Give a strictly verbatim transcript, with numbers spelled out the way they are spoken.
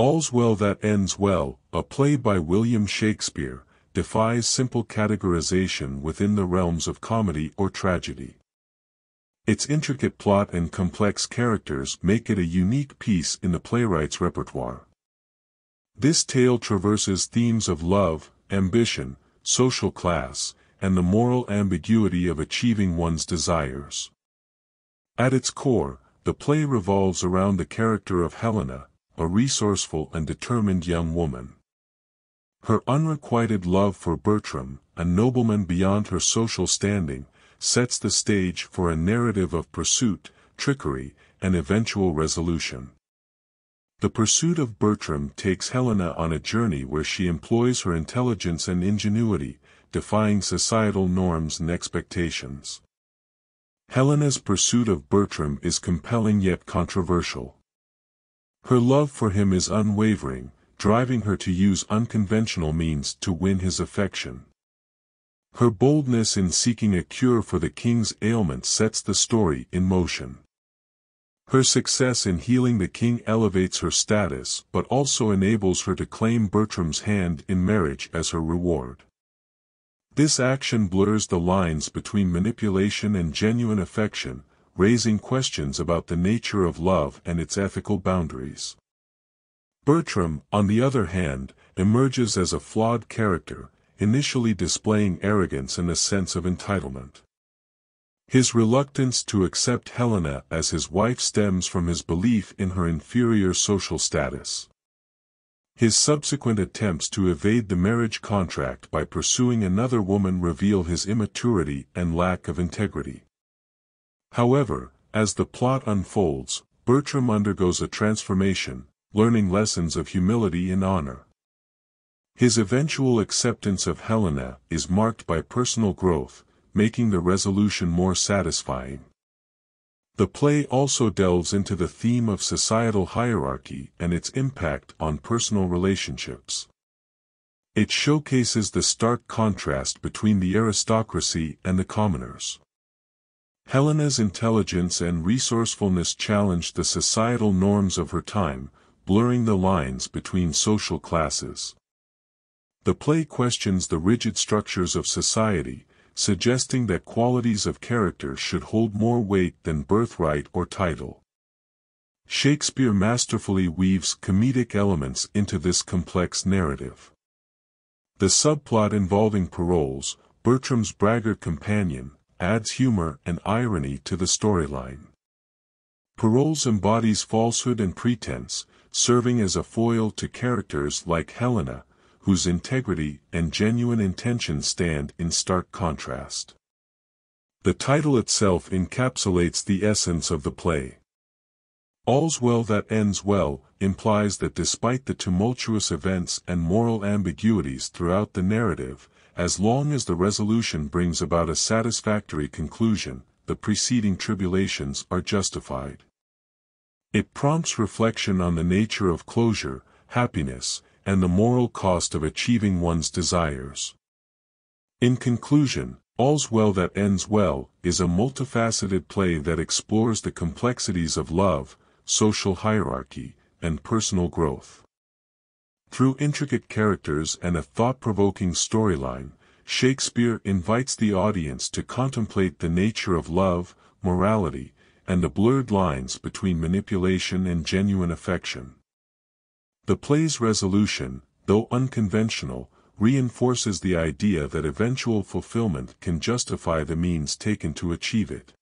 All's Well That Ends Well, a play by William Shakespeare, defies simple categorization within the realms of comedy or tragedy. Its intricate plot and complex characters make it a unique piece in the playwright's repertoire. This tale traverses themes of love, ambition, social class, and the moral ambiguity of achieving one's desires. At its core, the play revolves around the character of Helena, a resourceful and determined young woman. Her unrequited love for Bertram, a nobleman beyond her social standing, sets the stage for a narrative of pursuit, trickery, and eventual resolution. The pursuit of Bertram takes Helena on a journey where she employs her intelligence and ingenuity, defying societal norms and expectations. Helena's pursuit of Bertram is compelling yet controversial. Her love for him is unwavering, driving her to use unconventional means to win his affection. Her boldness in seeking a cure for the king's ailment sets the story in motion. Her success in healing the king elevates her status but also enables her to claim Bertram's hand in marriage as her reward. This action blurs the lines between manipulation and genuine affection, raising questions about the nature of love and its ethical boundaries. Bertram, on the other hand, emerges as a flawed character, initially displaying arrogance and a sense of entitlement. His reluctance to accept Helena as his wife stems from his belief in her inferior social status. His subsequent attempts to evade the marriage contract by pursuing another woman reveal his immaturity and lack of integrity. However, as the plot unfolds, Bertram undergoes a transformation, learning lessons of humility and honor. His eventual acceptance of Helena is marked by personal growth, making the resolution more satisfying. The play also delves into the theme of societal hierarchy and its impact on personal relationships. It showcases the stark contrast between the aristocracy and the commoners. Helena's intelligence and resourcefulness challenged the societal norms of her time, blurring the lines between social classes. The play questions the rigid structures of society, suggesting that qualities of character should hold more weight than birthright or title. Shakespeare masterfully weaves comedic elements into this complex narrative. The subplot involving Paroles, Bertram's braggart companion, adds humor and irony to the storyline. Paroles embodies falsehood and pretense, serving as a foil to characters like Helena, whose integrity and genuine intention stand in stark contrast. The title itself encapsulates the essence of the play. All's Well That Ends Well implies that despite the tumultuous events and moral ambiguities throughout the narrative, as long as the resolution brings about a satisfactory conclusion, the preceding tribulations are justified. It prompts reflection on the nature of closure, happiness, and the moral cost of achieving one's desires. In conclusion, All's Well That Ends Well is a multifaceted play that explores the complexities of love, social hierarchy, and personal growth. Through intricate characters and a thought-provoking storyline, Shakespeare invites the audience to contemplate the nature of love, morality, and the blurred lines between manipulation and genuine affection. The play's resolution, though unconventional, reinforces the idea that eventual fulfillment can justify the means taken to achieve it.